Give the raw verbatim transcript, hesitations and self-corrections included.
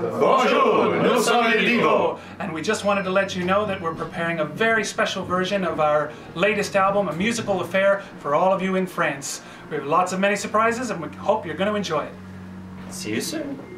Bonjour, nous sommes les Divos! And we just wanted to let you know that we're preparing a very special version of our latest album, A Musical Affair, for all of you in France. We have lots of many surprises and we hope you're going to enjoy it. See you soon.